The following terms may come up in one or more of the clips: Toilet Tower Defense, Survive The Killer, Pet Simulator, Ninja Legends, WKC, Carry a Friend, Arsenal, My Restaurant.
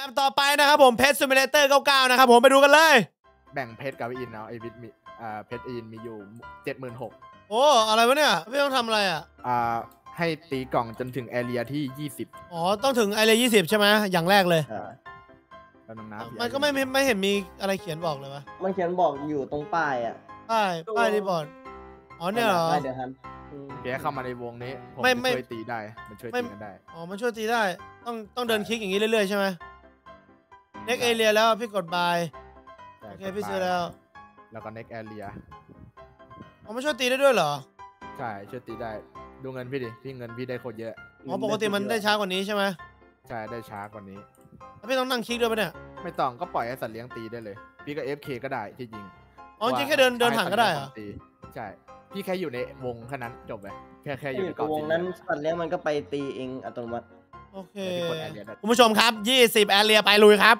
แบบต่อไปนะครับผมเพชรซิมูเลเตอร์99นะครับผมไปดูกันเลยแบ่งเพชรกับอินเอาไอวิทมีเพชรอินมีอยู่ 76,000โอ้อะไรวะเนี่ยพี่ต้องทำอะไรอ่ะให้ตีกล่องจนถึงแอเรียที่20อ๋อต้องถึงแอเรีย20ใช่ไหมอย่างแรกเลยมันก็ไม่เห็นมีอะไรเขียนบอกเลยวะมันเขียนบอกอยู่ตรงป้ายอ่ะป้ายรีบอร์ดอ๋อเนี่ยเหรอเดี๋ยวครับแกเข้ามาในวงนี้ผมช่วยตีได้มันช่วยตีกันได้อ๋อมันช่วยตีได้ต้องเดินคลิกอย่างนี้เรื่อยๆใช่ไหมเน็กแอเรียแล้วพี่กดบายโอเคพี่ซื้อแล้วแล้วก็เน็กแอเรียมันช่วยตีได้ด้วยเหรอใช่ช่วยตีได้ดูเงินพี่ดิพี่เงินพี่ได้โคตรเยอะอ๋อปกติมันได้ช้ากว่านี้ใช่ไหมใช่ได้ช้ากว่านี้แล้วพี่ต้องนั่งคลิกด้วยปะเนี่ยไม่ต้องก็ปล่อยให้สัตว์เลี้ยงตีได้เลยพี่ก็ FK ก็ได้ที่จริงอ๋อจริงแค่เดินห่างก็ได้อ่ะใช่พี่แค่อยู่ในวงแค่นั้นจบเลยแค่อยู่ในวงนั้นสัตว์เลี้ยงมันก็ไปตีเองอัตโนมัติโอเคคุณผู้ชมครับ20แอเรียไปลุยครับ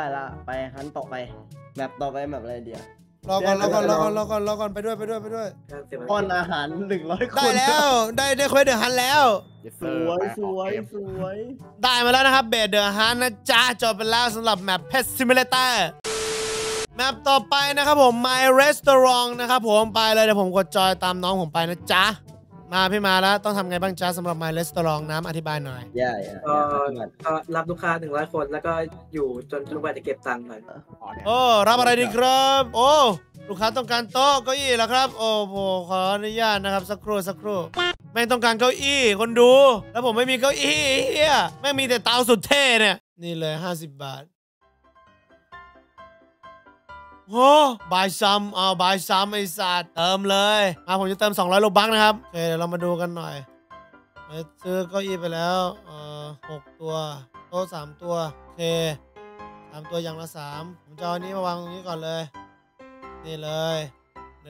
ได้ละไปครั้งต่อไปแบบต่อไปแบบอะไรเดียวรอก่อนไปด้วยป้อนอาหาร100 คนได้แล้วได้คุยเดอะฮันแล้วสวยได้มาแล้วนะครับเบสเดอะฮันนะจ๊ะจบไปแล้วสำหรับแมปเพชรซิมูเลเตอร์แมปต่อไปนะครับผม My Restaurant นะครับผมไปเลยเดี๋ยวผมกดจอยตามน้องผมไปนะจ๊ะมาพี่มาแล้วต้องทำไงบ้างจ้าสำหรับ My Restaurant น้ำอธิบายหน่อยก็รับลูกค้า100 คนแล้วก็อยู่จนลูกค้าจะเก็บตังค์หน่อยโอ้รับอะไรดีครับโอ้ลูกค้าต้องการโต๊ะเก้าอี้เหรอครับโอ้โหขออนุญาตนะครับสักครู่แม่งต้องการเก้าอี้คนดูแล้วผมไม่มีเก้าอี้เฮียแม่งมีแต่เตาสุดเท่เนี่ยนี่เลย50 บาทโอ้บายซ้ำเอาบายซ้ำไอ้สัตว์เติมเลยมาผมจะเติม200โลบัคนะครับโอเคเดี๋ยวเรามาดูกันหน่อยซื้อเก้าอี้ไปแล้ว6 ตัวโต๊ะ3 ตัวโอเค3 ตัวอย่างละ3ผมจะเอานี้มาวางตรงนี้ก่อนเลยนี่เลย1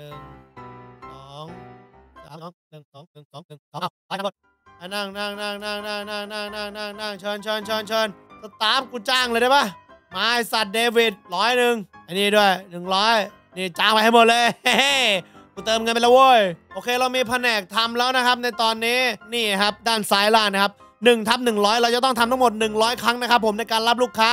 2 3 1 2 1 2เอาไปทั้งหมดนั่งเชิญสตาฟกูจ้างเลยได้ปะมาไอ้สัตว์เดวิด100อันนี้ด้วย100นี่จ้างไปให้หมดเลยเฮ้กูเติมเงินไปแล้วเว้ยโอเคเรามีแผนกทำแล้วนะครับในตอนนี้นี่ครับด้านซ้ายล่างนะครับ1/100เราจะต้องทำทั้งหมด100ครั้งนะครับผมในการรับลูกค้า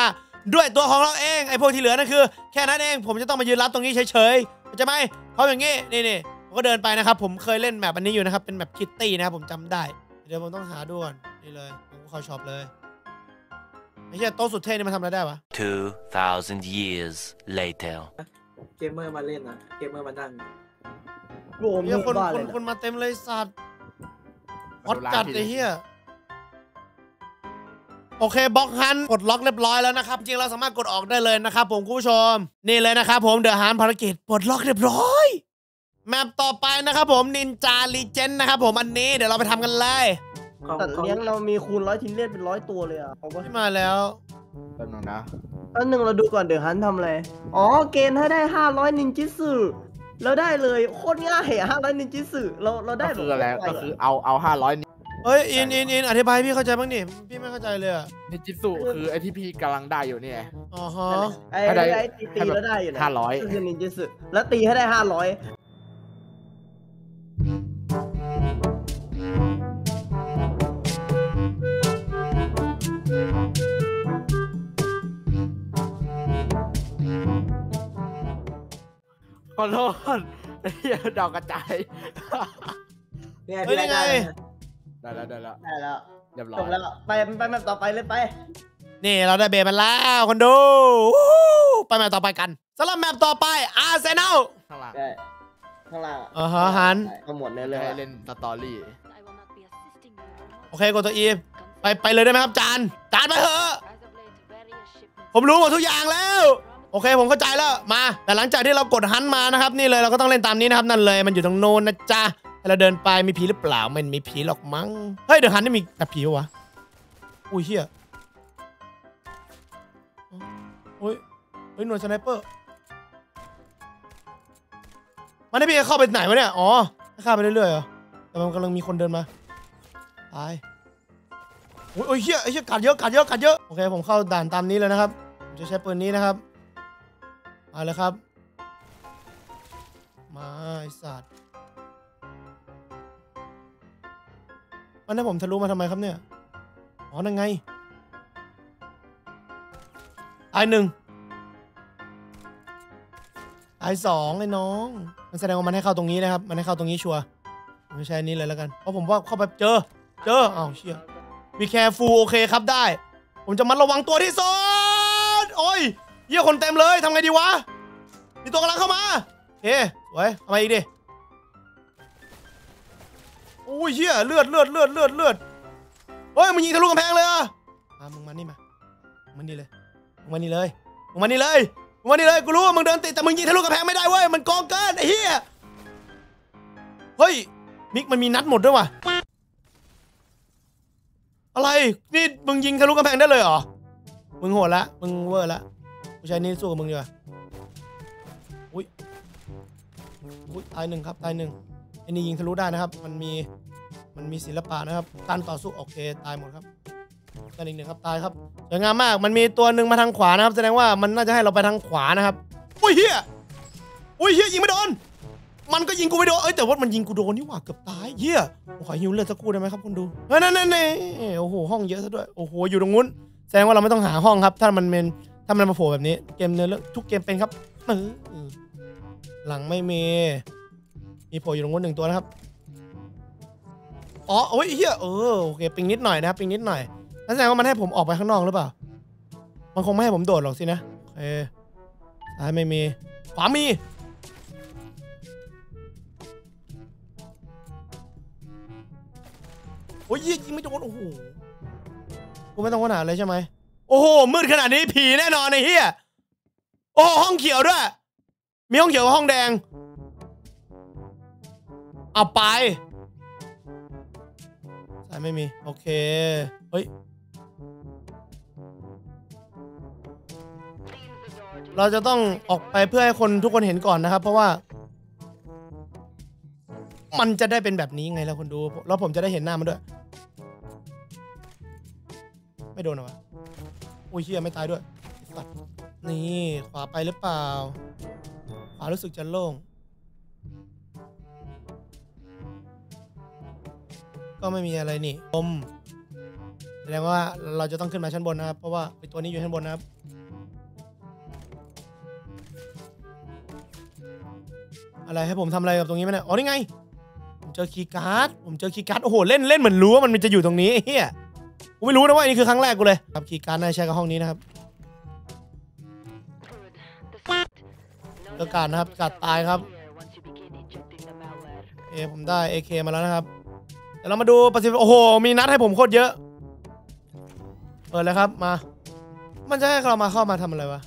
ด้วยตัวของเราเองไอ้พวกที่เหลือนั่นคือแค่นั้นเองผมจะต้องมายืนรับตรงนี้เฉยๆใช่ไหมเพราะอย่างงี้นี่ผมก็เดินไปนะครับผมเคยเล่นแมปอันนี้อยู่นะครับเป็นแมปคิตตี้นะครับผมจำได้เดี๋ยวผมต้องหาด่วนนี่เลยผมก็เข้าช็อปเลยไอ้เหี้ยโต๊ะสุดเท่นี่มันทำอะไรได้วะ 2,000 years later เกมเมอร์มาเล่นนะเกมเมอร์มานั่งเหี้ยคนมาเต็มเลยสัตว์ฮอตจัดไอ้เหี้ยโอเคบล็อกฮันกดล็อกเรียบร้อยแล้วนะครับจริงเราสามารถกดออกได้เลยนะครับผมคุณผู้ชมนี่เลยนะครับผมเดอะฮันภารกิจปลดล็อกเรียบร้อยแมปต่อไปนะครับผมนินจาลีเจนนะครับผมอันนี้เดี๋ยวเราไปทำกันเลยแต่เลี้ยงเรามีคูณ100ทีมเล่นเป็น100 ตัวเลยอ่ะไม่มาแล้วแป๊บนึงนะแป๊บนึงเราดูก่อนเดี๋ยวฮันทำอะไรอ๋อเกณฑ์ถ้าได้500นินจิสึเราได้เลยโคตรง่ายอ่ะ500นินจิสึเราได้คืออะไรก็คือเอา500นินเอ้ยอินอธิบายพี่เข้าใจบ้างดิพี่ไม่เข้าใจเลยอ่ะนินจิสึคือไอที่พี่กำลังได้อยู่นี่อ๋อฮะไอตีแล้วได้อยู่นะ500คือนินจิสึแล้วตีให้ได้500ขอโทษดอกกระจายเนี่ยได้ไงได้แล้วเรียบร้อยจบแล้วไปแบบต่อไปเลยไปนี่เราได้เบสมันแล้วคนดูไปแบบต่อไปกันสำหรับแมปต่อไป Arsenal ข้างล่างอ๋อฮันก็หมดเลยเล่นสตอรี่โอเคกดตัว E ไปเลยได้ไหมครับจานไปเถอะผมรู้หมดทุกอย่างแล้วโอเคผมเข้าใจแล้วมาแต่หลังจากที่เรากดฮันมานะครับนี่เลยเราก็ต้องเล่นตามนี้นะครับนั่นเลยมันอยู่ตรงโน้นนะจ๊ะให้เราเดินไปมีผีหรือเปล่ามันมีผีหรอกมั้งเฮ้ยเดี๋ยวฮันนี่มีแต่ผีวะอุ้ยเฮียโอ้ยหน่วยสไนเปอร์มันได้พี่เข้าไปไหนวะเนี่ยอ๋อข้าไปเรื่อยๆเหรอแต่มันกำลังมีคนเดินมา ตายโอ้ยเฮียไอ้เฮียกัดเยอะกัดเยอะโอเคผมเข้าด่านตามนี้เลยนะครับผมจะใช้ปืนนี้นะครับมาเลยครับมาไอ้สัตว์วันนี้ผมทะลุมาทำไมครับเนี่ยอ๋อนั่นไงไอ้หนึ่งไอ้สองไอ้น้องมันแสดงว่ามันให้เข้าตรงนี้นะครับมันให้เข้าตรงนี้ชัวร์ไม่ใช่นี้เลยแล้วกันเพราะผมว่าเข้าไปเจออ้าวเชี่ยBe careful โอเคครับได้ผมจะมัดระวังตัวที่สุดโอ้ยเยี่ยคนเต็มเลยทำไงดีวะมีตัวกำลังเข้ามาเฮ้ยสวยทำไมอีกดิโอ้ยเยี่ยเลือดโอ้ยมันยิงทะลุกำแพงเลยอะมึงมานี่มามึงมานี่เลยกูรู้ว่ามึงเดินติดแต่มึงยิงทะลุกำแพงไม่ได้เว้ยมันกองเกินไอ้เหี้ยเฮ้ยมิกมันมีนัดหมดด้วยว่ะอะไรนี่มึงยิงทะลุกำแพงได้เลยเหรอมึงโหดละมึงเวอร์ละกูใช้นี่สู้กับมึงดีกว่าอุ้ยตายหนึ่งครับตายหนึ่งไอ้นี่ยิงทะลุได้นะครับมันมีศิลปะนะครับการต่อสู้โอเคตายหมดครับตายอีกหนึ่งครับตายครับสวยงามมากมันมีตัวหนึ่งมาทางขวานะครับแสดงว่ามันน่าจะให้เราไปทางขวานะครับอุ้ยเฮียยิงไม่โดนมันก็ยิงกูไม่โดนเอ้ยแต่ว่ามันยิงกูโดนนี่หว่าเกือบตายเหี้ยขอหิวเลือดสักครู่ได้ไหมครับคุณดูนั่นโอ้โหห้องเยอะซะด้วยโอ้โหอยู่ตรงนู้นแสดงว่าเราไม่ต้องหาห้องครับถ้ามันมาโผล่แบบนี้เกมเนื้อเรื่องทุกเกมเป็นครับหลังไม่มีโผล่อยู่ตรงนู้นหนึ่งตัวนะครับอ๋อโอ้ยเหี้ยโอเคปิงนิดหน่อยนะปิงนิดหน่อยนั่นแสดงว่ามันให้ผมออกไปข้างนอกหรือเปล่ามันคงไม่ให้ผมโดดหรอกสินะซ้ายไม่มีขวามีโอ้ยยิงไม่โดนโอ้โหกูไม่ต้องค้นหาเลยใช่ไหมโอ้โหมืดขนาดนี้ผีแน่นอนไอ้เหี้ยโอ้ห้องเขียวด้วยมีห้องเขียวกับห้องแดงเอาไปใช่ไม่มีโอเคเฮ้ยเราจะต้องออกไปเพื่อให้คนทุกคนเห็นก่อนนะครับเพราะว่ามันจะได้เป็นแบบนี้ไงล่ะคนดูแล้วผมจะได้เห็นหน้ามันด้วยไม่โดนหรอวะอุ้ยเฮียไม่ตายด้วยนี่ขวาไปหรือเปล่าขวารู้สึกจะโล่งก็ไม่มีอะไรนี่ลมแสดงว่าเราจะต้องขึ้นมาชั้นบนนะครับเพราะว่าไอตัวนี้อยู่ชั้นบนนะครับอะไรให้ผมทำอะไรกับตรงนี้ไหมเนี่ยอ๋อนี่ไงผมเจอคีย์การ์ดโอ้โหเล่นเหมือนรู้ว่ามันจะอยู่ตรงนี้เฮียกูไม่รู้นะว่านี่คือครั้งแรกกูเลยครับคีย์การ์ดน่าใช้กับห้องนี้นะครับการ์ดนะครับการ์ดตายครับผมได้ AK มาแล้วนะครับเดี๋ยวเรามาดูประสิทธิภาพโอ้โหมีนัดให้ผมโคตรเยอะเปิดเลยครับมามันจะให้เรามาเข้ามาทำอะไรวะ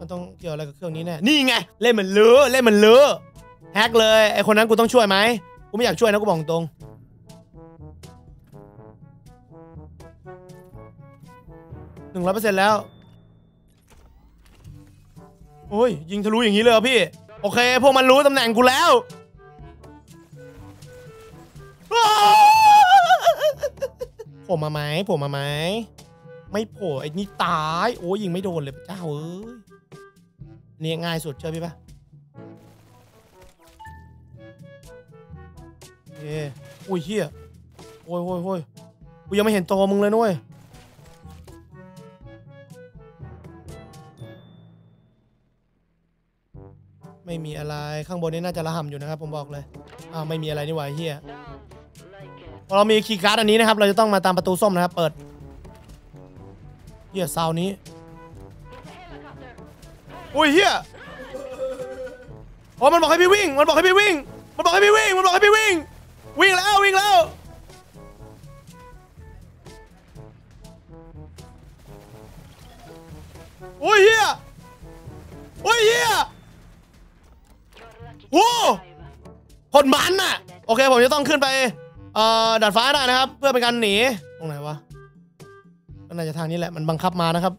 มันต้องเกี่ยวอะไรกับเครื่องนี้แน่นี่ไงเล่นมันเลื้อแฮกเลยไอคนนั้นกูต้องช่วยไหมกูไม่อยากช่วยนะกูบอกตรง100%แล้วโอ้ยยิงทะลุอย่างนี้เลยเหรอพี่โอเคพวกมันรู้ตำแหน่งกูแล้วผมมาไหมไม่โผล่ไอ้นี่ตายโอ้ยยิงไม่โดนเลยพระเจ้าเอ้ยนี่ง่ายสุดเชื่อพี่ปะเฮ้ยโอ้ยเฮียโอ้ยกูยังไม่เห็นตัวมึงเลยนุ้ยไม่มีอะไรข้างบนนี่น่าจะระห่ำอยู่นะครับผมบอกเลยไม่มีอะไรนี่หว่าเฮียพอเรามีคีย์การ์ดอันนี้นะครับเราจะต้องมาตามประตูส้มนะครับเปิดเฮียซาวนี้โอ้ยเฮียอ๋อมันบอกให้พี่วิ่งวิ่งแล้วโอ้ยเฮียโอ้คนมันน่ะโอเคผมจะต้องขึ้นไปดาดฟ้าได้นะครับเพื่อเป็นการหนีตรงไหนวะก็น่าจะทางนี้แหละมันบังคับมานะครับ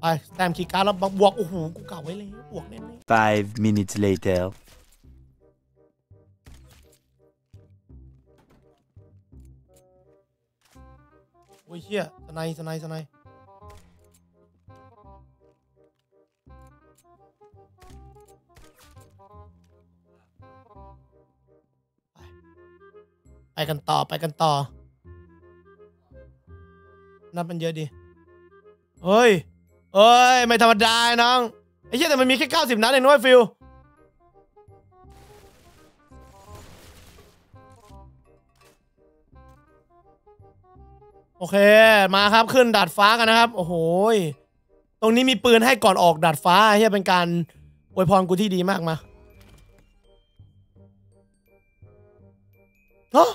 ไปแต้มคีย์การ์ดแล้วบวกโอ้โหกูเก่าไว้เลยบวกแน่ๆ5 minutes later โอ้ยเฮียสไนไปกันต่อนับมันเยอะดีเฮ้ยไม่ธรรมดาน้องไอ้เหี้ยแต่มันมีแค่90นัดเองนะฟิวโอเคมาครับขึ้นดาดฟ้ากันนะครับโอ้โหตรงนี้มีปืนให้ก่อนออกดาดฟ้าเฮียเป็นการอวยพรกูที่ดีมากมาเฮ้ย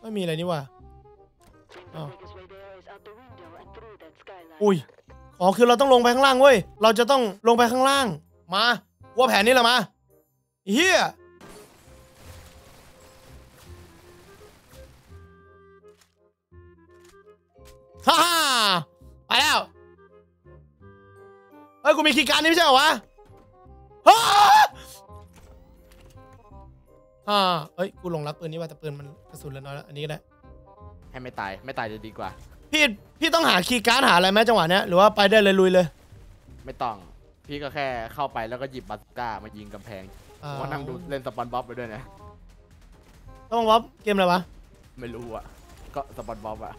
ไม่มีอะไรนี่ว่ะอุ้ยอ๋อคือเราต้องลงไปข้างล่างเว้ยเราจะต้องลงไปข้างล่างมาว่าแผนนี้ละมาเฮียฮ่าฮ่าไปแล้วเฮ้ยกูมีคีย์การ์ดนี่ไม่ใช่เหรอวะฮ่าเอ้ยกูหลงรักปืนนี่ว่าแต่ปืนมันกระสุนเหลือน้อยแล้วอันนี้ก็ได้ให้ไม่ตายจะดีกว่าพี่ต้องหาคีย์การ์ดหาอะไรไหมจังหวะเนี้ยหรือว่าไปได้เลยลุยเลยไม่ต้องพี่ก็แค่เข้าไปแล้วก็หยิบบัตก้ามายิงกำแพงก็นั่งดูเล่นสปอนบ๊อบไปด้วยนะสปอนบ๊อบเกมอะไรวะไม่รู้อ่ะก็สปอนบ๊อบอ่ะ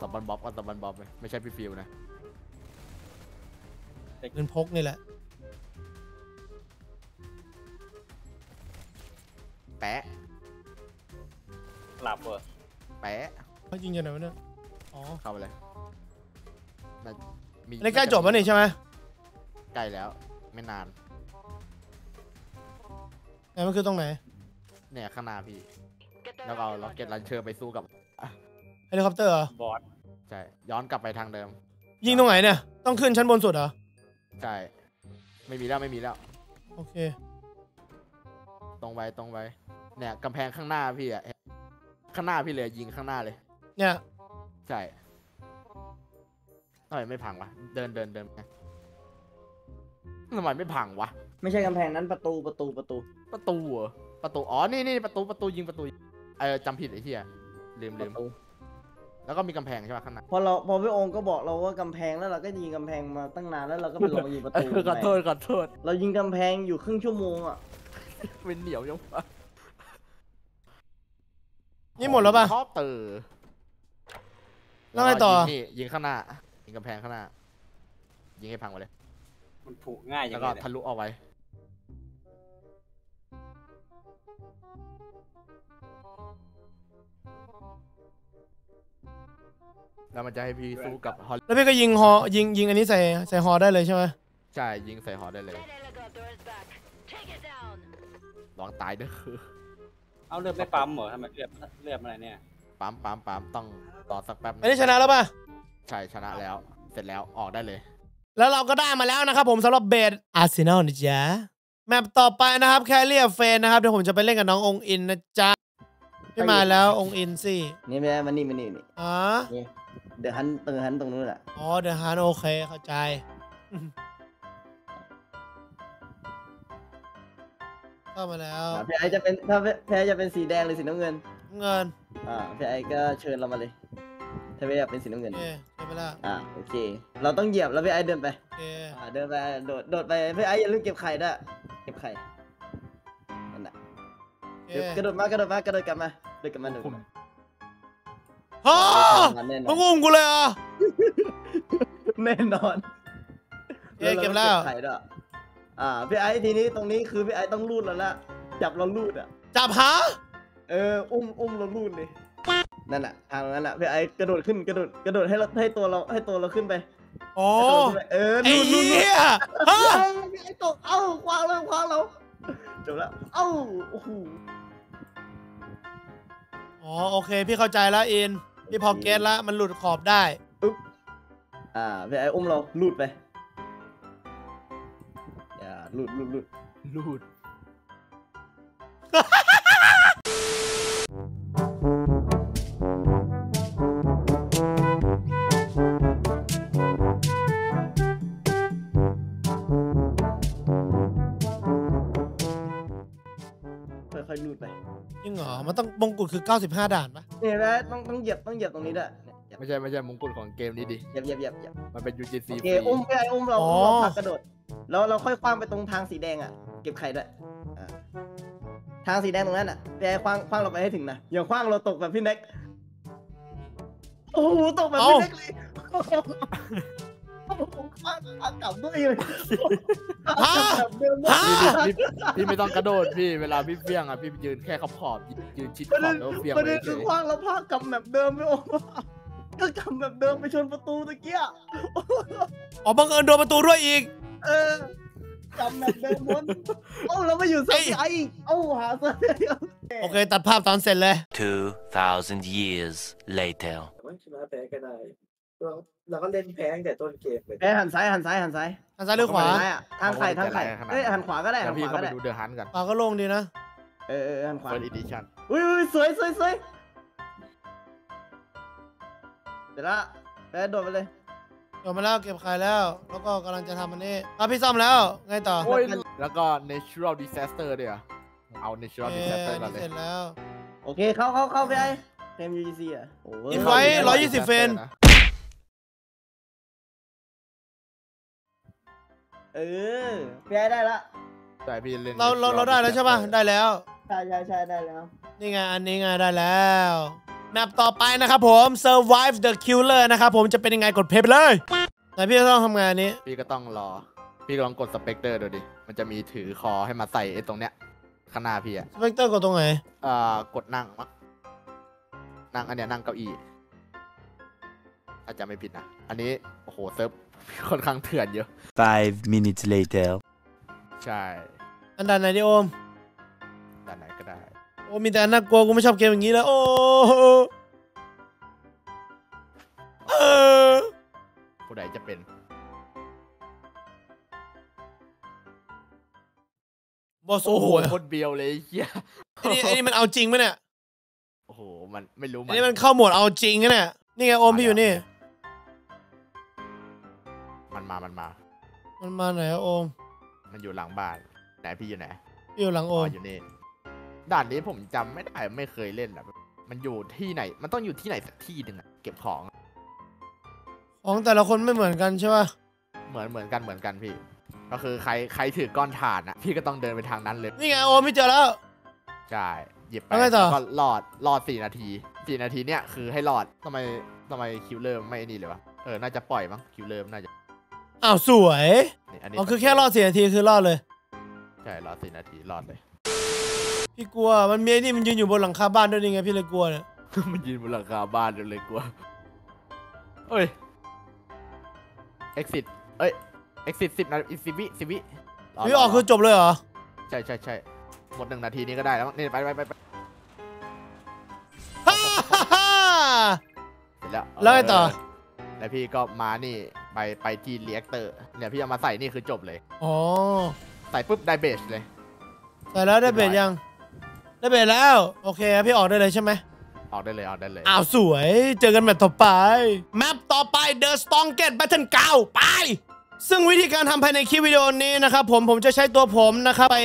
สปอนบ๊อบก็สปอนบ๊อบไม่ใช่พี่ฟิวนะเงินพกนี่แหละแปะหลับเหรอแปะเขายิงยังไงวะเนี่ยอ๋อเข้าไปเลยในใกล้จบแล้วนี่ใช่ไหมใกล้แล้วไม่นานไหนมันคือตรงไหนเนี่ยข้างหน้าพี่แล้วเอาล็อกเก็ตลันเชอร์ไปสู้กับเฮลิคอปเตอร์บอสใช่ย้อนกลับไปทางเดิมยิงตรงไหนเนี่ยต้องขึ้นชั้นบนสุดเหรอใช่ไม่มีแล้วโอเคตรงไปเนี่ยกำแพงข้างหน้าพี่อะข้างหน้าพี่เลยยิงข้างหน้าเลยเนี่ยใช่ทำไมไม่พังวะเดินทำไมไม่พังวะไม่ใช่กำแพงนั้นประตูเหรอประตูอ๋อนี่ประตูยิงประตูจำผิดไอ้เหี้ยลืมแล้วก็มีกำแพงใช่ป่ะข้างหน้าพอพี่องค์ก็บอกเราว่ากำแพงแล้วเราก็ยิงกำแพงมาตั้งนานแล้วเราก็ไปลงยิงประตูขอโทษเรายิงกำแพงอยู่ครึ่งชั่วโมงอะเป็นเหนียวยังปะนี่หมดแล้วป่ะท็อปเตอร์แล้วไงต่อยิงข้างหน้ายิงกำแพงข้างหน้ายิงให้พังไปเลยมันผุง่ายอย่างเงี้ยแล้วก็ทะลุเอาไว้แล้วมันจะให้พี่สู้กับฮอลแล้วพี่ก็ยิงอันนี้ใส่ฮอได้เลยใช่ไหมใช่ยิงใส่ฮอได้เลยลองตายเด้อเอาเลือดไม่ปั๊มเหรอทำไมเลือดอะไรเนี่ยปั๊มต้องต่อสักแป๊บอันนี้ชนะแล้วป่ะใช่ชนะแล้วเสร็จแล้วออกได้เลยแล้วเราก็ได้มาแล้วนะครับผมสำหรับเบส Arsenal นะจ๊ะแมปต่อไปนะครับแคเรียเฟนนะครับเดี๋ยวผมจะไปเล่นกับน้ององอินนะจ๊ะไม่มาแล้วองอินสินี่ไม่ได้มันนี่อ๋อเดี๋ยวฮันตรงนู้นแหละอ๋อเดี๋ยวฮันโอเคเข้าใจเข้ามาแล้วพี่ไอจะเป็นถ้าพี่ไอจะเป็นสีแดงหรือสีน้ำเงินพี่ไอก็เชิญเรามาเลยถ้าพี่ไออยากเป็นสีน้ำเงินใช่ไหมล่ะโอเคเราต้องเหยียบแล้วพี่ไอเดินไปเดินไปโดดไปพี่ไออย่าลืมเก็บไข่ด้วยเก็บไข่นั่นแหละกระโดดกลับมาเดินฮ่ามึงงงกูเลยอ่ะแน่นอนเก็บแล้วพี่ไอ้ทีนี้ตรงนี้คือพี่ไอ้ต้องลูดแล้วละจับเราลูดอ่ะจับหาอุ้มเราลูดเลยนั่นแหละทางนั้นแหละพี่ไอ้กระโดดขึ้นกระโดดให้ตัวเราขึ้นไปโอ้ลูดเนี่ยพี่ไอ้ตกเอ้าคว้างเราจบแล้วเอ้าโอ้โหอ๋อโอเคพี่เข้าใจแล้วอินพี่พอเก็ตละมันหลุดขอบได้อุ๊บพี่ไอ้อุ้มเราลูดไปหลุด อยรูดไปจริงเหรอมันต้องมงกุฎคือ95ด่านปะเนี่ยนะต้องเหยียบตรงนี้ด้วยไม่ใช่มงกุฎของเกมนี้ดิเหยียบมันเป็น WKC เกมอุ้มไอ้อุ้มเราผักกระโดดแล้วเราค่อยคว้างไปตรงทางสีแดงอ่ะเก็บไข่ด้วยทางสีแดงตรงนั้นอ่ะแต่คว้างเราไปให้ถึงนะอย่าคว้างเราตกแบบพี่เน็กโอ้โหตกแบบพี่เน็กเลยคว้างกลับด้วยเลยพี่ไม่ต้องกระโดดพี่เวลาพี่เฟี้ยงอ่ะพี่ยืนแค่ขอบยืนชิดขอบแล้วเฟี้ยงไปเลยประเด็นคือคว้างแล้วพากกลับแบบเดิมไม่โอ้ก็กลับแบบเดิมไปชนประตูตะเกียบอ๋อบังเอิญโดนประตูด้วยอีกจำแบบเดิมวนเอ้าเราไม่อยู่เซอร์ไอเอ้าหาเซอร์โอเคตัดภาพตอนเสร็จเลย 2,000 years later มันชนะแพ้ก็ได้เราก็เล่นแพ้ตั้งแต่ต้นเกมเลยแพ้หันซ้ายหรือขวาทางไข่เอ้ยหันขวาก็ได้พี่ก็ไปดูเดือดหันกันขวาก็ลงดีนะหันขวาเป็นอีดิชันอุ้ยสวยเดี๋ยวละแพ้โดดไปเลยโดดมาแล้วเก็บไข่แล้วแล้วก็กำลังจะทำอันนี้อ่ะพี่ซ่อมแล้วไงต่อแล้วก็ natural disaster เดี๋ยวเอา natural disaster ก่อนเลยโอเคเข้าไปไอ้เกม WKC อ่ะยิงไว้120เฟนพี่ไอ้ได้ละแต่พี่เล่นเราได้แล้วใช่ป่ะได้แล้วใช่ได้แล้วนี่ไงอันนี้ไงได้แล้วแมปต่อไปนะครับผม Survive The Killer นะครับผมจะเป็นยังไงกดเพลย์เลยแต่พี่ต้องทำงานนี้พี่ก็ต้องรอพี่ลองกด Spectre ดูดิมันจะมีถือคอให้มาใส่ไอ้ตรงเนี้ยข้างหน้าพี่อะ Spectre กดตรงไหนกดนั่งมั้งนั่งอันเนี้ยนั่งเก้าอี้อาจจะไม่ผิดนะอันนี้โอ้โหเซิร์ฟค่อนข้างเถื่อนเยอะ 5 minutes later ใช่อันดับไหนดิโอมอันดับไหนก็ได้โอ้มีแต่น่ากลัวกูไม่ชอบเกมอย่างนี้แล้วโอ้ผู้ใดจะเป็นบอสโอ้โหโคตรเบียวเลยเฮียไอ้นี่มันเอาจริงไหมเนี่ยโอ้โหมันไม่รู้มันนี่มันเข้าโหมดเอาจริงกันเนี่ยนี่ไงโอมพี่อยู่นี่มันมาไหนโอมมันอยู่หลังบ้านไหนพี่อยู่ไหนพี่อยู่หลังโอมอยู่นี่ด่านนี้ผมจำไม่ได้ไม่เคยเล่นแหละมันอยู่ที่ไหนมันต้องอยู่ที่ไหนสักที่หนึ่งอะเก็บของแต่ละคนไม่เหมือนกันใช่ป่ะเหมือนกันพี่ก็คือใครถือก้อนถ่านอะพี่ก็ต้องเดินไปทางนั้นเลยนี่ไงโอ้ไม่เจอแล้วใช่หยิบไปก็รอด4 นาที4 นาทีเนี้ยคือให้รอดทำไมคิวเริ่มไม่นี่เลยวะน่าจะปล่อยมั้งคิวเริ่มน่าจะอ้าวสวยอ๋อคือแค่รอด4 นาทีคือรอดเลยใช่รอด4 นาทีรอดเลยพี่กลัวมันมีนี่มันยืนอยู่บนหลังคาบ้านด้วยนี่ไงพี่เลยกลัวเนี่ยมันยืนบนหลังคาบ้านเลยกลัวเอ้ย exit เอ้ย exit 10 นาที 10 วิพี่ออกคือจบเลยเหรอใช่หมด1 นาทีนี้ก็ได้แล้วนี่ไปแล้วไงต่อแล้วพี่ก็มานี่ไปที่เรียกเตอร์เนี่ยพี่เอามาใส่นี่คือจบเลยอ๋อใส่ปุ๊บได้เบสเลยใส่แล้วได้เบสยังได้เบรแล้วโอเคพี่ออกได้เลยใช่ไหมออกได้เลยอ้าวสวยเจอกันแบบต่อไปแมปต่อไป The Strongest Battle 9ไปซึ่งวิธีการทำภายในคลิปวิดีโอนี้นะครับผมจะใช้ตัวผมนะครับไป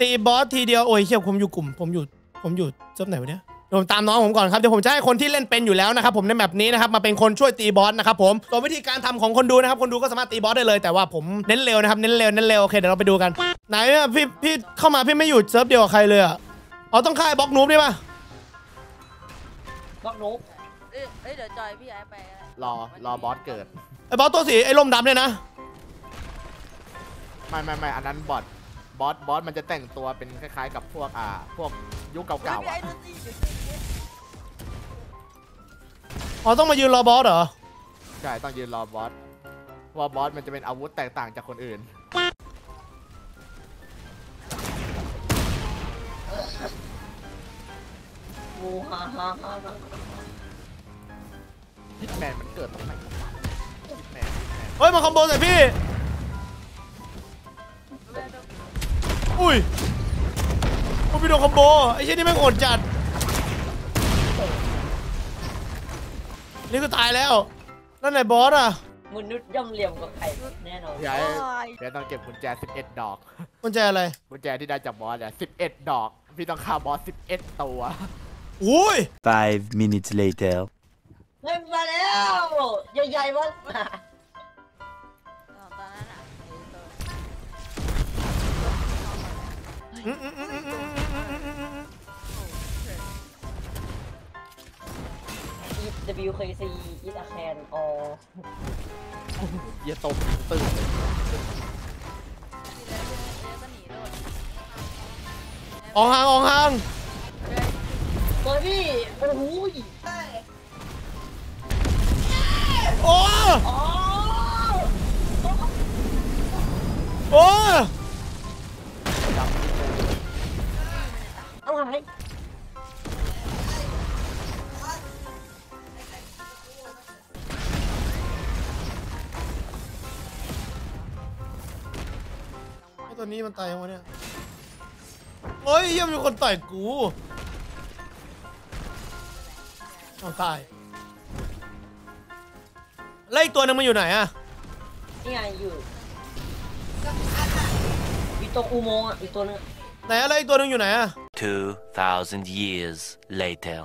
ตีบอสทีเดียวโอ้ยเชี่ยผมอยู่กลุ่มผมอยู่เซิร์ฟไหนวะเนี่ยผมตามน้องผมก่อนครับเดี๋ยวผมจะให้คนที่เล่นเป็นอยู่แล้วนะครับผมในแมปนี้นะครับมาเป็นคนช่วยตีบอสนะครับผมตัววิธีการทำของคนดูนะครับคนดูก็สามารถตีบอสได้เลยแต่ว่าผมเน้นเร็วนะครับเน้นเร็วโอเคเดี๋ยวเราไปดูกันไหนพี่เข้ามาพี่ไม่อยู่เซิร์ฟเดียวกับใครเลยอะอ๋อต้องฆ่าบล็อกนูบได้ป่ะบล็อกนูบเดี๋ยวจอยพี่ไอ้ไปรอ บอสเกิดไอ้บอสตัวสีไอ้ลมดำเนี่ยนะไม่อันนั้นบอสมันจะแต่งตัวเป็นคล้ายๆกับพวกยุคเก่าๆอ๋อต้องมายืนรอบอสเหรอใช่ต้องยืนรอบอสว่าบอสมันจะเป็นอาวุธแตกต่างจากคนอื่นฮิตแมนมันเกิดตรงไหนเฮ้ยมาคอมโบใส่พี่อุ้ยพี่โดนคอมโบไอ้เช่นนี้แม่งโหดจัดนี่ก็ตายแล้วนั่นไหนบอสอ่ะมนุษย์ย่อมเหลี่ยมกว่าใครแน่นอนเดี๋ยวต้องเก็บกุญแจ11 ดอกกุญแจอะไรกุญแจที่ได้จากบอสอ่ะ11 ดอก พี่ต้องฆ่าบอส11ตัวอุ้ย 5 minutes later เฮ้ยมาแล้วใหญ่ๆวะWKC อีตาแคนออย่าตบตื่นออกห่างออกห่างเฮ้ยพี่โอ้โหโอ้โอ้เอาหายตอนนี้มันตายยังวะเนี่ยเฮ้ยยังมีคนต่อยกูเอาตายไล่ตัวนึงมันอยู่ไหนอะนี่ไงอยู่อีตัวอุโมงอีตัวนึงไหนอะไรอีตัวนึงอยู่ไหนอะ 2,000 years later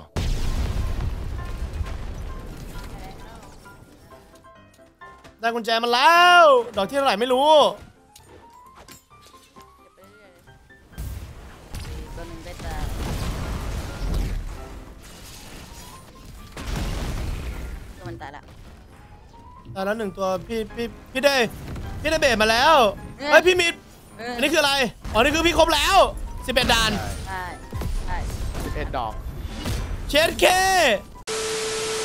ได้กุญแจมาแล้วดอกที่เท่าไหร่ไม่รู้ตายแล้วหนึ่งตัวพี่ได้เบสมาแล้วเฮ้ยพี่มิดอันนี้คืออะไรอ๋อนี่คือพี่ครบแล้ว11ด่าน11ดอกเชดเค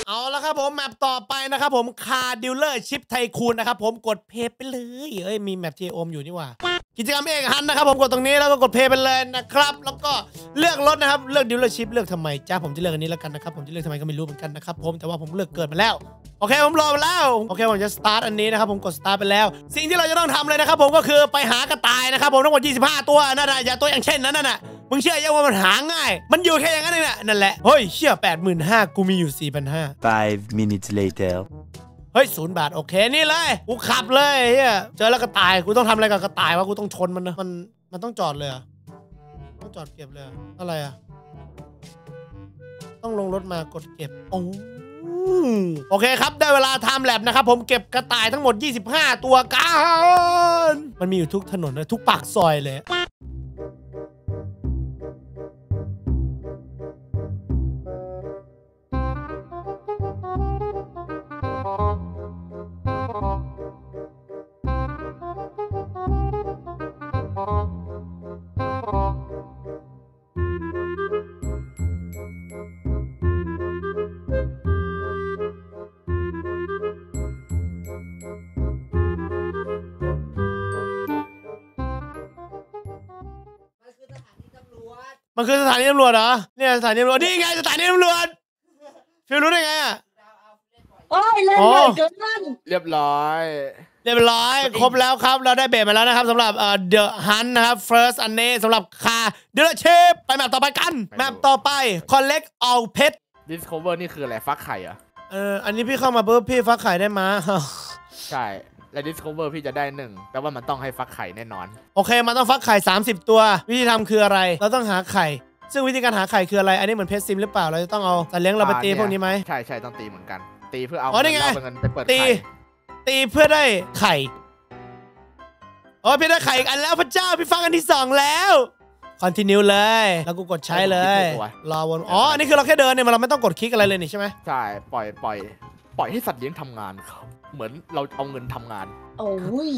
เอาละครับผมแมปต่อไปนะครับผมคาร์ดิวเลอร์ชิปไทคูนนะครับผมกดเพย์ไปเลยเอ้ยมีแมปที่โอมอยู่นี่ว่ากิจกรรมเองฮันนะครับผมกดตรงนี้แล้วก็กดเพย์ไปเลยนะครับแล้วก็เลือกรถนะครับเลือกดิวเลอร์ชิพเลือกทำไมจ้าผมจะเลือกอันนี้แล้วกันนะครับผมจะเลือกทำไมก็ไม่รู้เหมือนกันนะครับผมแต่ว่าผมเลือกเกิดมาแล้วโอเคผมรอมาแล้วโอเคผมจะสตาร์ทอันนี้นะครับผมกดสตาร์ทไปแล้วสิ่งที่เราจะต้องทำเลยนะครับผมก็คือไปหากระต่ายนะครับผมทั้งหมด25ตัวนั่นน่ะอย่าตัวอย่างเช่นนั้นน่ะมึงเชื่อยังว่ามันหาง่ายมันอยู่แค่อย่างนั้นเองนั่นแหละเฮ้ยเชื่อ 85,000 กูมีอยู่ 4,500 5 minutes laterเฮ้ย0 บาทโอเคนี่เลยกูขับเลยเฮียเจอแล้วกระต่ายกูต้องทำอะไรกับกระต่ายวะกูต้องชนมันนะมันต้องจอดเลยอะต้องจอดเก็บเลยอะไรอะต้องลงรถมากดเก็บโอเคครับได้เวลาไทม์แลปนะครับผมเก็บกระต่ายทั้งหมด25ตัวกันมันมีอยู่ทุกถนนเลยทุกปากซอยเลยมันคือสถานีตำรวจเหรอเนี่ยสถานีตำรวจนี่ไงสถานีตำรวจฟิวรู้ได้ไงอ่ะโอ้ยเล่นใหญ่เกินนั่นเรียบร้อยครบแล้วครับเราได้เบรมาแล้วนะครับสำหรับเดอะฮันนะครับ first อันนี้สำหรับคาเดลเชฟไปแมปต่อไปกันแมปต่อไป collect all pet discover นี่คืออะไรฟักไข่อ่ะอันนี้พี่เข้ามาเพิ่มพี่ฟักไข่ได้มาใช่และ Discover พี่จะได้1แต่ว่ามันต้องให้ฟักไข่แน่นอนโอเคมันต้องฟักไข่30ตัววิธีทำคืออะไรเราต้องหาไข่ซึ่งวิธีการหาไข่คืออะไรอันนี้เหมือนเพจซิมหรือเปล่าเราจะต้องเอาสัตว์เลี้ยงเราไปตีพวกนี้ไหมใช่ต้องตีเหมือนกันตีเพื่อเอาเงินไปเปิดไข่ตีเพื่อได้ไข่อ๋อพี่ได้ไข่อีกอันแล้วพระเจ้าพี่ฟักอันที่2แล้วคอนติเนียเลยแล้วกูกดใช้เลยรอวนอ๋ออันนี้คือเราแค่เดินเนี่ยเราไม่ต้องกดคลิกอะไรเลยนี่ใช่ไหมใช่ปล่อยให้สัตว์เลี้ยงทำงานครับเหมือนเราเอาเงินทำงานโอ้ย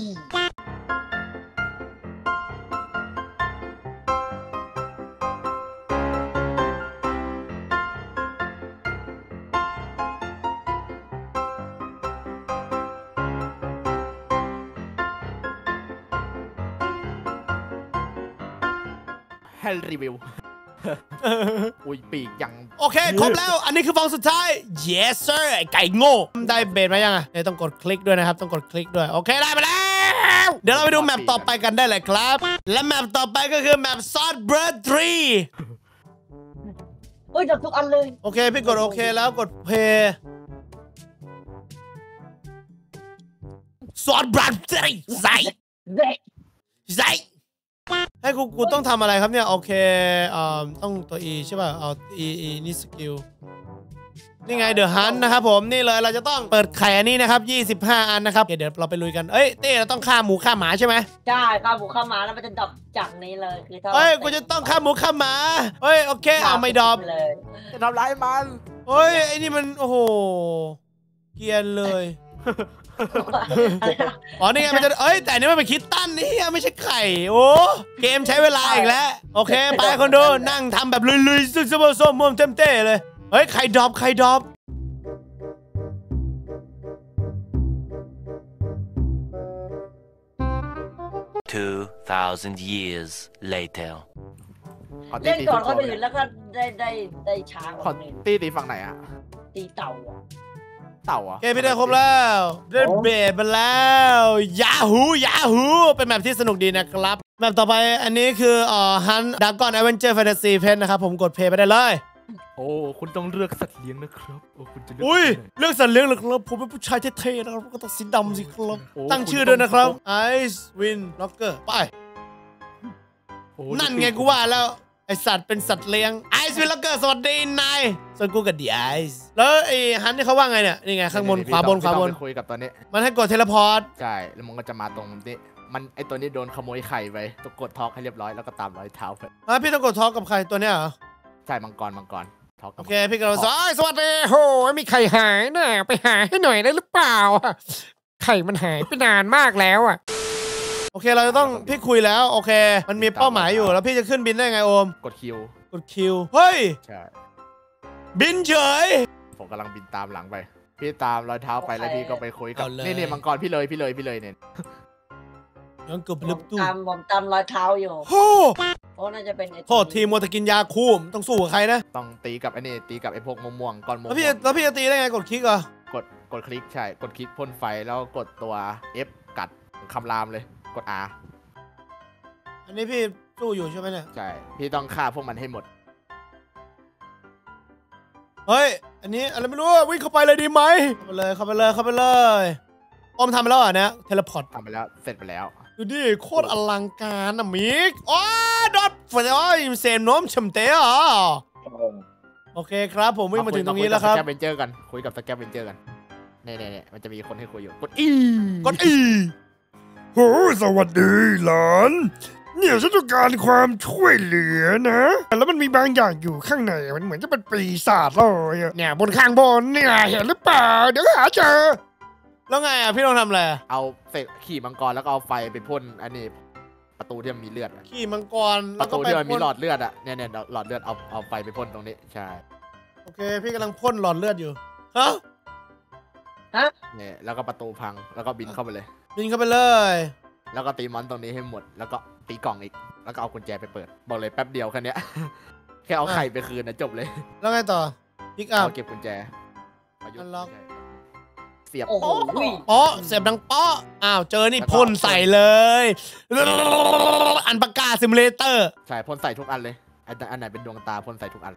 ให้รีวิวอุ้ยปีกยังโอเคครบแล้วอันนี้คือฟองสุดท้าย yes sir ไก่โง่ได้เบสมายังอ่ะต้องกดคลิกด้วยนะครับต้องกดคลิกด้วยโอเคได้มาแล้วเดี๋ยวเราไปดูแมปต่อไปกันได้เลยครับและแมปต่อไปก็คือแมปซอสเบอร์ทรีเอ้ยจับทุกอันเลยโอเคพี่กดโอเคแล้วกดเพย์ซอสเบอร์ทรีใส่ให้ กูต้องทำอะไรครับเนี่ยโอเคต้องตัว E ใช่ป่ะเอา E นี่สกิลนี่ไงเดอะฮันนะครับผมนี่เลยเราจะต้องเปิดไข่อันนี้นะครับ25อันนะครับเดี๋ยวเราไปลุยกันเอ้ยเต้เราต้องฆ่าหมูฆ่าหมาใช่ไหมใช่ฆ่าหมูฆ่าหมาแล้วมันจะดรอปจากนี้เลยคือเอ้ยกูจะต้องฆ่าหมูฆ่าหมาเอ้ยโอเคเอาไม่ดรอปเลยจะทำร้ายมันเอ้ยไอ้นี่มันโอ้โหเกลียนเลยอ๋อนี่ไงมันจะเอ้ยแต่นี่มันเป็นคิตตันนี่ไม่ใช่ไข่โอ้เกมใช้เวลาอีกแล้วโอเคไปคนดูนั่งทำแบบลุยๆซึ่งส้มๆม่วงเต็มเต้เลยเฮ้ยไข่ดรอปไข่ดรอป2000 years later เล่นก่อนคนอื่นแล้วก็ได้ช้าคนอื่นตีฝั่งไหนอะตีเต่าอะเต่าอะเกมไม่ได้ครบแล้วเล่นเบสไปแล้วยาหูเป็นแมปที่สนุกดีนะครับแมปต่อไปอันนี้คือฮันดากอนแอดเวนเจอร์แฟนตาซีเพนนะครับผมกดเพลย์ไปได้เลยโอ้คุณต้องเลือกสัตว์เลี้ยงนะครับโอ้คุณจะเลือกอุ้ยเลือกสัตว์เลี้ยงเหรอครับผมเป็นผู้ชายเท่ๆนะครับก็ต้องสีดำสิครับตั้งชื่อด้วยนะครับไอซ์วินล็อกเกอร์ไปนั่นไงกูว่าแล้วไอสัตว์เป็นสัตว์เลี้ยงไอซ์วินล็อกเกอร์สวัสดีนายส่วนกูกับดีไอซ์แล้วไอฮันนี่เขาว่าไงเนี่ยนี่ไงข้างบนขวาบนคุยกับตอนนี้มันให้กดเทเลพอร์ตใช่แล้วมันก็จะมาตรงนี้มันไอตัวนี้โดนขโมยไข่ไปต้องกดท็อกให้เรียบร้อยแล้วก็ตามรอยเท้าไปพี่ต้องกดท็อกกับใครตัวเนี้ยเหรอใช่มังกรโอเคพี่กระโดดสวัสดีโหมีไข่หายน่ะไปหาให้หน่อยได้หรือเปล่าไข่มันหายไปนานมากแล้วอ่ะโอเคเราจะต้องพี่คุยแล้วโอเคมันมีเป้าหมายอยู่แล้วพี่จะขึ้นบินได้ไงโอมกดคิวเฮ้ยใช่บินเฉยผมกำลังบินตามหลังไปพี่ตามรอยเท้าไปแล้วพี่ก็ไปคุยกับนี่มังกรพี่เลยเนี่ยยังเกือบลึกตู้ผมตามรอยเท้าอยู่โอ้น่าจะเป็นโทษทีมัวแต่กินยาคูมต้องสู้กับใครนะต้องตีกับไอ้นี่ตีกับไอ้พวกม่วงก่อนม่วงแล้วพี่จะตีได้ไงกดคลิกเหรอกดคลิกใช่กดคลิกพ่นไฟแล้วกดตัว F กัดคำรามเลยกด R อันนี้พี่สู้อยู่ใช่ไหมเนี่ยใช่พี่ต้องฆ่าพวกมันให้หมดเฮ้ยอันนี้อะไรไม่รู้วิ่งเข้าไปเลยดีไหมเข้าไปเลยอมทำไปแล้วอ่ะนะเทเลพอร์ตทำไปแล้วเสร็จไปแล้วดูดิโคตรอลังการนะมิกอ๋อดอทฝนอ้อยเซมน้อมชมเต๋อโอเคครับผมวิ่งมาถึงตรงนี้แล้วครับคุยกับสแกปเวนเจอร์กันเนี่ยมันจะมีคนให้คุยอยู่กดอีโหสวัสดีหลานเนี่ยฉันต้องการความช่วยเหลือนะแล้วมันมีบางอย่างอยู่ข้างในมันเหมือนจะเป็นปีศาจเลยเนี่ยบนข้างบนเนี่ยเห็นหรือเปล่าเดี๋ยวหาเจอแล้วไงอ่ะพี่ต้องทำอะไรเอาเสกขี่มังกรแล้วก็เอาไฟไปพ่นอันนี้ประตูที่มันมีเลือดขี่มังกรประตูที่มันมีหลอดเลือดอ่ะเนี่ยหลอดเลือดเอาไฟไปพ่นตรงนี้ใช่โอเคพี่กำลังพ่นหลอดเลือดอยู่ฮะเนี่ยแล้วก็ประตูพังแล้วก็บินเข้าไปเลยแล้วก็ตีมอนตรงนี้ให้หมดแล้วก็ตีกล่องอีกแล้วก็เอากุญแจไปเปิดบอกเลยแป๊บเดียวแค่นี้แค่เอาไข่ไปคืนนะจบเลยแล้วไงต่อพิกอัพเก็บกุญแจอ๋อเสียบดังป๊ออ้าวเจอนี่พ่นใส่เลยอันปากกาซิมูเลเตอร์ใช่พ่นใส่ทุกอันเลยอันไหนเป็นดวงตาพ่นใส่ทุกอัน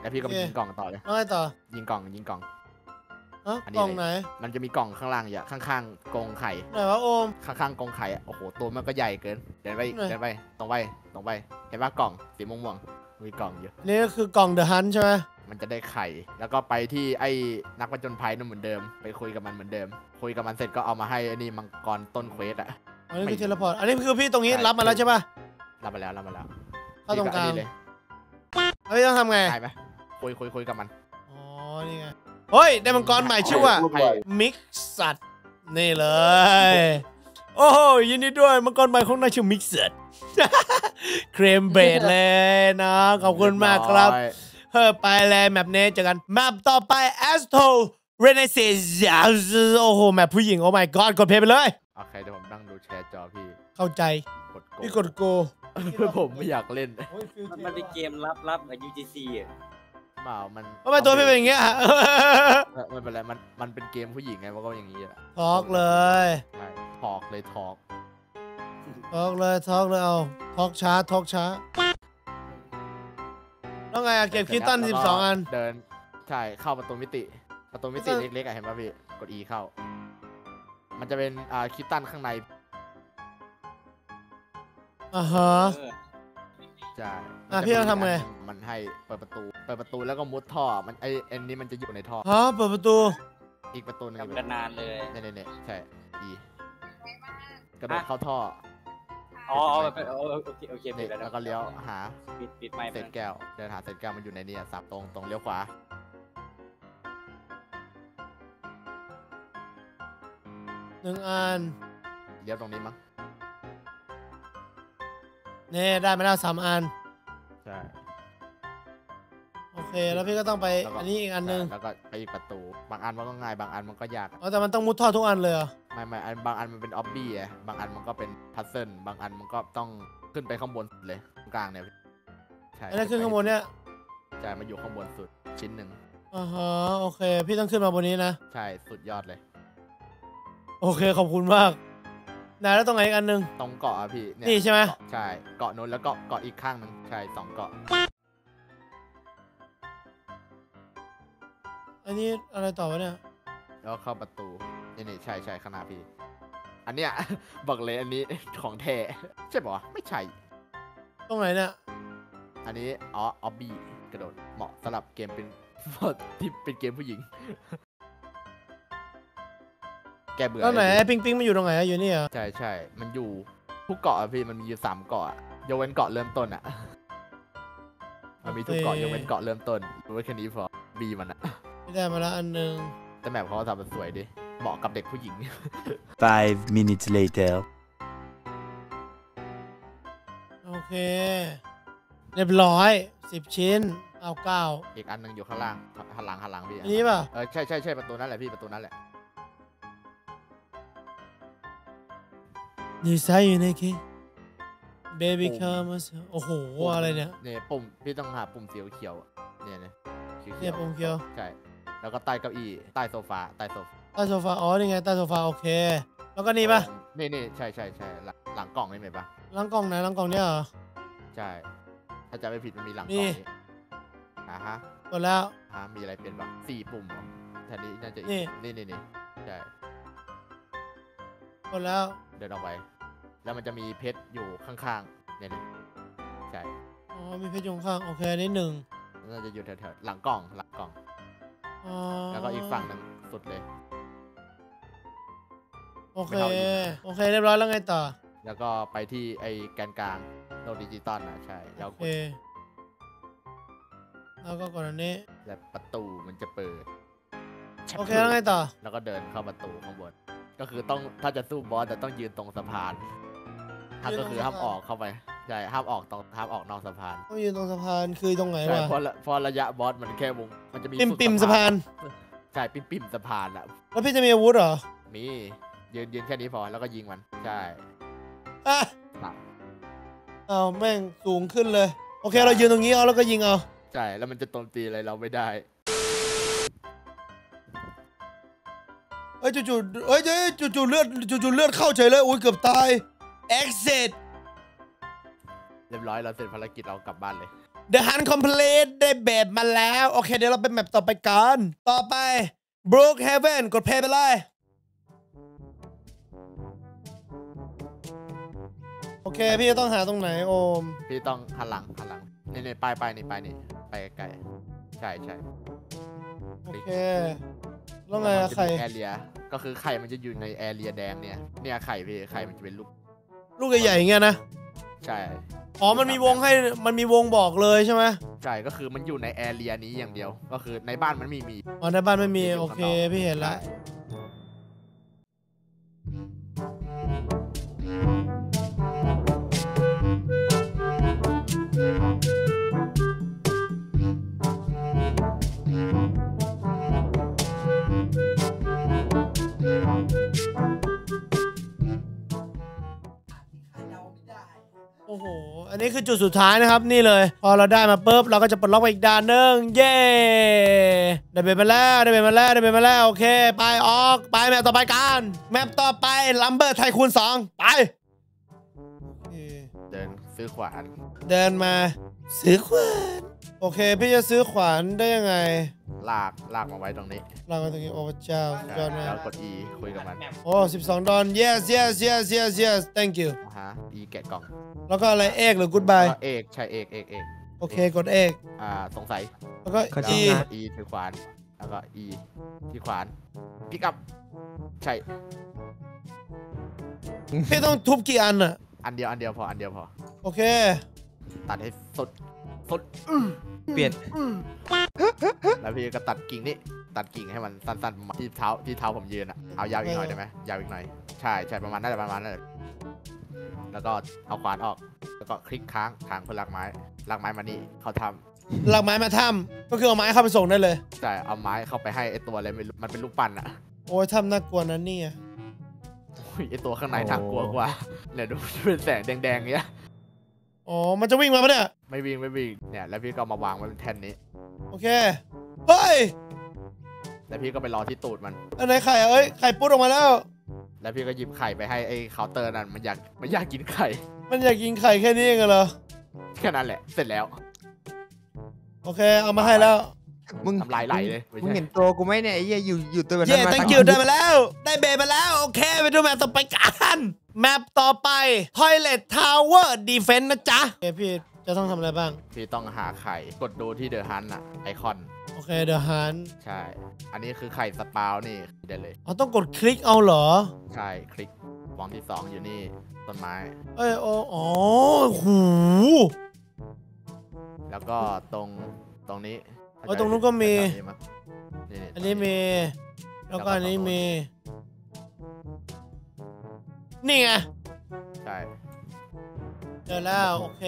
แล้วพี่ก็ยิงกล่องต่อเลยอะไรต่อยิงกล่องกล่องไหนมันจะมีกล่องข้างล่างอย่าข้างๆกรงไข่ไหนวะโอมข้างๆกรงไข่โอ้โหตัวมันก็ใหญ่เกินเดินไปตรงไปเห็นว่ากล่องสีม่วงมีกล่องเยอะนี่ก็คือกล่องเดอะฮันใช่ไหมมันจะได้ไข่แล้วก็ไปที่ไอ้นักประจนภัยนั่นเหมือนเดิมไปคุยกับมันเหมือนเดิมคุยกับมันเสร็จก็เอามาให้อันนี้มังกรต้นเควสอ่ะอันนี้คือเทเลพอร์ตอันนี้คือพี่ตรงนี้รับมาแล้วใช่ป่ะรับมาแล้วเข้าตรงกลางเลยเฮ้ยต้องทำไงไปคุยกับมันอ๋อนี่ไงเฮ้ยได้มังกรใหม่ชื่อว่ามิกซัดนี่เลยโอ้ยยินดีด้วยมังกรใหม่ของนายชื่อมิกซัดเครมเบดเลยนะขอบคุณมากครับเฮ้ยไปเลยแมปนี้เจอกันแมปต่อไปแอสโทเรเนเซโอ้โหแมปผู้หญิงโอ้ my god กดเพลย์ไปเลยโอเคเดี๋ยวผมนั่งดูแชร์จอพี่เข้าใจพี่กดโกผมไม่อยากเล่นมันเป็นเกมลับๆกับ WKCเปล่ามันทำไมตัวพี่เป็นอย่างเงี้ยมันเป็นอะไรมันเป็นเกมผู้หญิงไงมันก็อย่างนี้แหละทอกเลยเอาทอกช้าแล้วไงเก็บคิตตัน12อันเดิน ใช่เข้าประตูมิติเล็กๆอ่ะเห็นป่ะพี่กด E เข้ามันจะเป็นคิตตันข้างในอ่ะฮะใช่พี่เราทำไงมันให้เปิดประตูแล้วก็มุดท่อมันไอเอ็นนี้มันจะอยู่ในท่อฮะเปิดประตูอีกประตูนึงกระนานเลยเนี่ยใช่ E กระโดดเข้าท่ออ๋อโอเคแล้วก็เลี้ยวหาเศษแก้วเดินหาเศษแก้วมันอยู่ในนี้สับตรงเลี้ยวขวาหนึ่งอันเลี้ยวตรงนี้มั้งนี่ได้มาแล้วสามอันใช่โอเคแล้วพี่ก็ต้องไปอันนี้อีกอันนึงแล้วก็ไปอีกประตูบางอันมันก็ง่ายบางอันมันก็ยากอ๋อแต่มันต้องมุดท่อทุกอันเลยเหรอไม่อันบางอันมันเป็นออบบี้อะบางอันมันก็เป็นพัซเซิลบางอันมันก็ต้องขึ้นไปข้างบนสุดเลยกลางเนี่ยใช่แล้วขึ้นข้างบนเนี่ยใช่มาอยู่ข้างบนสุดชิ้นหนึ่งอ๋อโอเคพี่ต้องขึ้นมาบนนี้นะใช่สุดยอดเลยโอเคขอบคุณมากนะแล้วตรงไหนอีกอันนึงตรงเกาะอะพี่นี่ใช่ไหมใช่เกาะนู้นแล้วก็เกาะอีกข้างนึงใช่สองเกาะอันนี้อะไรต่อวะเนี่ยแล้วเข้าประตูนี่ใช่ขนาดพี่อันเนี้ยบอกเลยอันนี้ของแท้ใช่ป่ะไม่ใช่ตรงไหนเนี่ยอันนี้อ๋อออบบี้กระโดดเหมาะสำหรับเกมเป็นที่เป็นเกมผู้หญิงแกเบื่อแล้วไหนปิ๊งมันอยู่ตรงไหนอยู่นี่เหรอใช่มันอยู่ทุกเกาะพี่มันมีอยู่สามเกาะยกเว้นเกาะเริ่มต้นอ่ะมันมีทุกเกาะยกเว้นเกาะเริ่มต้นรู้แค่นี้พอบีมันอ่ะไม่ได้มาแล้วอันนึงแต่แมปเขาทำมันสวยดิเหมาะกับเด็กผู้หญิง Five minutes later โอเคเรียบร้อย10ชิ้นเอา9อีกอันนึงอยู่ข้างล่างหันหลังพี่นี่ป่ะใช่ประตูนั่นแหละพี่ประตูนั่นแหละนี่ใช่อยู่ในคีเบบี้คาร์มัสโอ้โหอะไรเนี่ยปุ่มพี่ต้องหาปุ่มสีเขียวเนี่ยปุ่มเขียวใช่แล้วก็ใต้เก้าอี้ใต้โซฟาอ๋อนี่ไงใต้โซฟาโอเคแล้วก็นี่ปะนี่ใช่หลังกล่องนี่ไหมปะหลังกล่องไหนหลังกล่องเนี่ยเหรอใช่ถ้าจะไม่ผิดมันมีหลังกล่องนี่ฮะหมดแล้วมีอะไรเปลี่ยนบ้างสี่ปุ่มแทนนี้น่าจะนี่ใช่หมดแล้วเดินออกไปแล้วมันจะมีเพชรอยู่ข้างๆเนี่ยใช่อ๋อมีเพชรอยู่ข้างโอเคนี่หนึ่งน่าจะอยู่แถวๆหลังกล่องแล้วก็อีกฝั่งหนึ่งสุดเลยโอเคเรียบร้อยแล้วไงต่อแล้วก็ไปที่ไอ้แกนกลางโนดิจิตอลนะใช่แล้วกดแล้วก็กดอันนี้และประตูมันจะเปิดโอเคแล้วไงต่อแล้วก็เดินเข้าประตูข้างบนก็คือต้องถ้าจะสู้บอสแต่ต้องยืนตรงสะพานถ้าก็คือห้ามออกเข้าไปใช่ห้ามออกต้องห้ามออกนอกสะพานต้องยืนตรงสะพานคือตรงไหนวะพอระยะบอสมันแค่วงมันจะมีปิ่มสะพานใช่ปิ่มสะพานอะแล้วพี่จะมีอาวุธเหรอมียืนแค่นี้พอแล้วก็ยิงมันใช่เอาแม่งสูงขึ้นเลยโอเคเรายืนตรงนี้เอาแล้วก็ยิงเอาใช่แล้วมันจะโจมตีอะไรเราไม่ได้เอ้ยจู่ๆเลือดเข้าเฉยเลยอุ้ยเกือบตาย exitเรียบร้อยเราเสร็จภารกิจเรากลับบ้านเลย The Hunt Complete ได้แบบมาแล้วโอเคเดี๋ยวเราไปแมปต่อไปกันต่อไป Brookhaven กดเพลย์ไปเลยโอเคพี่ต้องหาตรงไหนโอมพี่ต้องหันหลังนี่ๆไปนี่ไปไกลใช่โอเคแล้วไงไข่แอเรียก็คือไข่มันจะอยู่ในแอเรียแดงเนี่ยไข่พี่ไข่มันจะเป็นลูกใหญ่ๆอย่างเงี้ยนะใช่อ๋อมันมีวงให้มันมีวงบอกเลยใช่ไหมใช่ก็คือมันอยู่ในแอเรียนี้อย่างเดียวก็คือในบ้านมันไม่มีอ๋อในบ้านไม่มีโอเคพี่เห็นแล้วโอ้โหอันนี้คือจุดสุดท้ายนะครับนี่เลยพอเราได้มาปุ๊บเราก็จะปลดล็อกไปอีกด่านหนึ่งเย้ได้ไปมาแล้วโอเคไปออกไปแมปต่อไปกันแมปต่อไปลัมเบอร์ไทคูน2ไปเดินซื้อขวานเดินมาซื้อขวาน โอเคพี่จะซื้อขวานได้ยังไงลากมาไว้ตรงนี้ลากมาตรงนี้โอ้เจ้าจอดนะแล้วกด E คุยกับมันโอ้12 ดอน yes yes yes yes yes thank you ฮะ E แกะกล่องแล้วก็อะไรเอกหรือ goodbye เอกใช่เอกโอเคกดเอกสงสัยแล้วก็ E ถือขวานแล้วก็ E ที่ขวานพิกอัพใช่พี่ต้องทุบกี่อันอะอันเดียวพอโอเคตัดให้สดเปลี่ยนแล้วพี่ก็ตัดกิ่งให้มันสั้นๆที่เท้าผมยืนอะเอายาวอีกหน่อยได้ไหมยาวอีกหน่อยใช่ประมาณนั้นเลยแล้วก็เอาขวานออกแล้วก็คลิกค้างเพื่อรากไม้มานี่เขาทำรากไม้มาทำก็คือเอาไม้เข้าไปส่งได้เลยใช่เอาไม้เข้าไปให้ไอตัวอะไรมันเป็นลูกปั่นอะโอ้ยทำน่ากลัวนะเนี่ยไอตัวข้างในน่ากลัวกว่าเนี่ยดูเป็นแสงแดงๆเงี้ยอ๋อมันจะวิ่งมาปะเนี่ยไม่วิ่งเนี่ยแล้วพี่ก็มาวางไว้บนแท่นนี้โอเคเฮ้ยแล้วพี่ก็ไปรอที่ตูดมันอันไหนไข่เอ้ยไข่ปุ๊ดออกมาแล้วแล้วพี่ก็หยิบไข่ไปให้ไอ้เคาน์เตอร์นั่นมันอยากกินไข่มันอยากกินไข่แค่นี้เองเหรอแค่นั้นแหละเสร็จแล้วโอเคเอามาให้แล้วมึงทำลายไหลเลยมึงเห็นตัวกูไหมเนี่ยไอ้เหี้ยอยู่ตัวนั้นมาตั้งคิวได้มาแล้วได้เบย์มาแล้วโอเคไปดูแมปต่อไปกันแมปต่อไป Toilet Tower Defense นะจ๊ะโอเคพี่จะต้องทำอะไรบ้างพี่ต้องหาไข่กดดูที่เดอะฮันอะไอคอนโอเคเดอะฮันใช่อันนี้คือไข่สปาวนี่ได้เลยอ๋อต้องกดคลิกเอาเหรอใช่คลิกวางที่2อยู่นี่ต้นไม้เอ้ยอ๋อหูแล้วก็ตรงนี้อ๋อตรงนู้นก็มีอันนี้มีแล้วก็อันนี้มีนี่ไงใช่เจอแล้วโอเค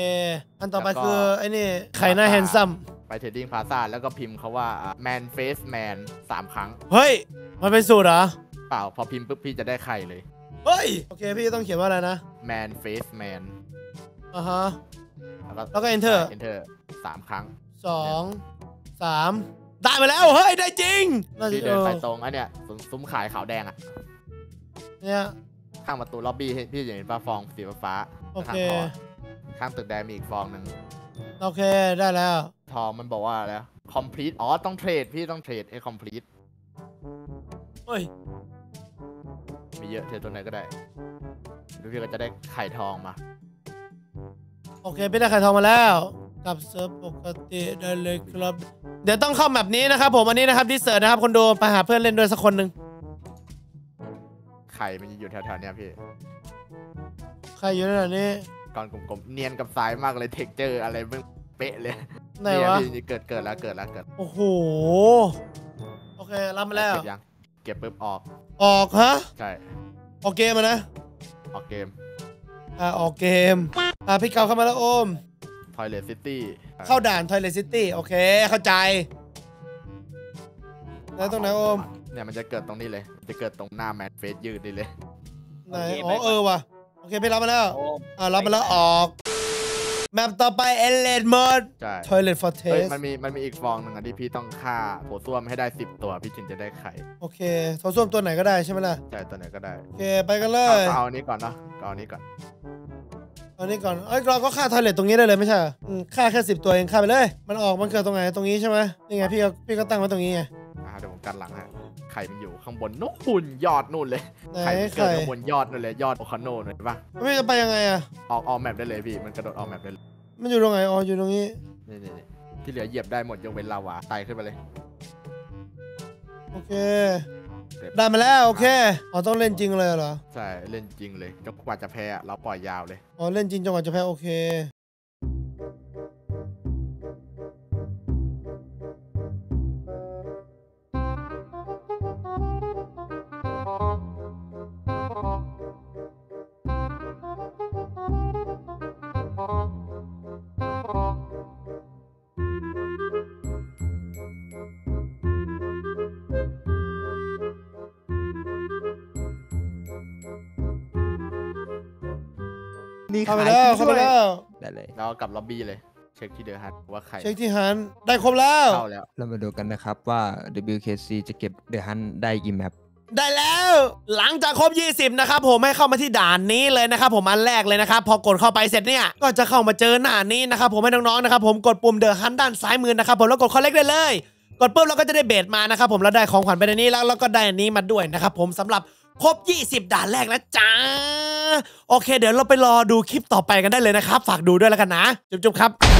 อันต่อไปคือไอ้นี่ไข่หน้าแฮนซัมไปเทรดดิ้งพาซ่าแล้วก็พิมพ์เขาว่าแมนเฟสแมน3 ครั้งเฮ้ยมันเป็นสูตรเหรอเปล่าพอพิมพ์ปุ๊บพี่จะได้ไข่เลยเฮ้ยโอเคพี่ต้องเขียนว่าอะไรนะแมนเฟสแมนอ่ะฮะแล้วก็ Enter 3 ครั้ง2 3ได้มาแล้วเฮ้ยได้จริงที่เดินไปตรงไอ้เนี่ยซุ้มขายขาวแดงอ่ะเนี่ยข้างประตูล็อบบี้พี่จะเห็นปลาฟองสีฟ้าโอเคข้างตึกแดงมีอีกฟองหนึ่งโอเคได้แล้วทองมันบอกว่าแล้วคอมพลีทอ๋อต้องเทรดพี่ต้องเทรดไอ้คอมพลีทเฮ้ยมีเยอะเทรดตัวไหนก็ได้ดูพี่ก็จะได้ไข่ทองมาโอเคพี่ได้ไข่ทองมาแล้วกับเซิร์ฟปกติได้เลยครับเดี๋ยวต้องเข้าแบบนี้นะครับผมอันนี้นะครับดิเซิร์ฟนะครับคนดูไปหาเพื่อนเล่นด้วยสักคนหนึ่งไข่มันอยู่แถวๆเนี้ยพี่ไข่อยู่แถวนี้ก้อนกลมๆเนียนกับสายมากเลยเทคเจอร์อะไรมันเป๊ะเลยไหนวะนี่เกิดแล้วโอ้โหโอเครับมาแล้วเก็บปึ๊บออกฮะใช่ออกเกมนะออกเกมพี่เกาเข้ามาแล้วโอมToilet City เข้าด่าน Toilet City โอเคเข้าใจแล้วตรงไหนโอมเนี่ยมันจะเกิดตรงนี้เลยจะเกิดตรงหน้าแมทเฟสยืดนี่เลยไหนอ๋อว่ะโอเคไปรับมาแล้วรับมาแล้วออกแมปต่อไป Endless Mode Toilet Fortress มันมีอีกฟองหนึ่งที่พี่ต้องฆ่าโถส้วมให้ได้10 ตัวพี่ถึงจะได้ไข่โอเคโถส้วมตัวไหนก็ได้ใช่ไหมล่ะใช่ตัวไหนก็ได้โอเคไปกันเลยเอาอันนี้ก่อนเนาะเอาอันนี้ก่อนเอ้ยเราก็ฆ่าทอยเลทตรงนี้ได้เลยไม่ใช่ฆ่าแค่10 ตัวเองฆ่าไปเลยมันออกมันเกิดตรงไหนตรงนี้ใช่ไหมนี่ไงพี่ก็ตั้งไว้ตรงนี้ไงเดี๋ยวผมกันหลังฮะไข่มันอยู่ข้างบนนกปุ่นยอดนู่นเลยไข่เกิดข้างบนยอดนู่นเลยยอดโอคาโน่เลยป่ะไม่จะไปยังไงอะออกแมปได้เลยพี่มันกระโดดออกแมปได้เลยมันอยู่ตรงไหนออกอยู่ตรงนี้นี่ที่เหลือเหยียบได้หมดยกเว้นลาวาไต่ขึ้นไปเลยโอเคได้มาแล้วโอเคอ๋อต้องเล่นจริงเลยเหรอใช่เล่นจริงเลยจนกว่าจะแพ้เราปล่อยยาวเลยอ๋อเล่นจริงจนกว่าจะแพ้โอเคเข้าไปแล้วได้เลยเรากลับล็อบบี้เลยเช็คที่เดอะฮันว่าใครเช็คที่ฮันได้ครบแล้วเรามาดูกันนะครับว่า WKC จะเก็บเดอะฮันได้กี่แมป ได้แล้วหลังจากครบ20นะครับผมให้เข้ามาที่ด่านนี้เลยนะครับผมอันแรกเลยนะครับพอกดเข้าไปเสร็จเนี่ยก็จะเข้ามาเจอหน้านี้นะครับผมให้น้องๆนะครับผมกดปุ่มเดอะฮันด้านซ้ายมือนะครับผมแล้วกดคอลเลกได้เลยกดปุ๊บเราก็จะได้เบสมานะครับผมแล้วได้ของขวัญไปในนี้แล้วเราก็ได้อันนี้มาด้วยนะครับผมสำหรับครบ20ด่านแรกนะจ๊ะโอเคเดี๋ยวเราไปรอดูคลิปต่อไปกันได้เลยนะครับฝากดูด้วยแล้วกันนะจุ๊บๆครับ